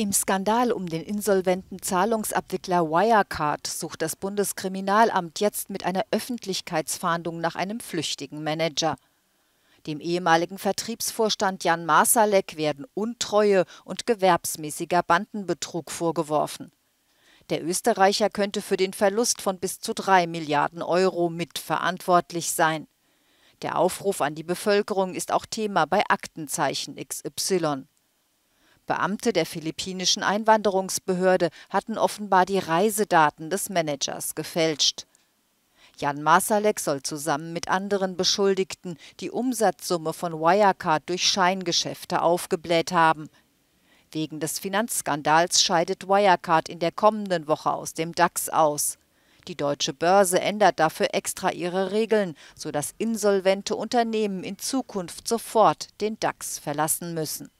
Im Skandal um den insolventen Zahlungsabwickler Wirecard sucht das Bundeskriminalamt jetzt mit einer Öffentlichkeitsfahndung nach einem flüchtigen Manager. Dem ehemaligen Vertriebsvorstand Jan Marsalek werden Untreue und gewerbsmäßiger Bandenbetrug vorgeworfen. Der Österreicher könnte für den Verlust von bis zu 3 Milliarden Euro mitverantwortlich sein. Der Aufruf an die Bevölkerung ist auch Thema bei Aktenzeichen XY. Beamte der philippinischen Einwanderungsbehörde hatten offenbar die Reisedaten des Managers gefälscht. Jan Marsalek soll zusammen mit anderen Beschuldigten die Umsatzsumme von Wirecard durch Scheingeschäfte aufgebläht haben. Wegen des Finanzskandals scheidet Wirecard in der kommenden Woche aus dem DAX aus. Die Deutsche Börse ändert dafür extra ihre Regeln, sodass insolvente Unternehmen in Zukunft sofort den DAX verlassen müssen.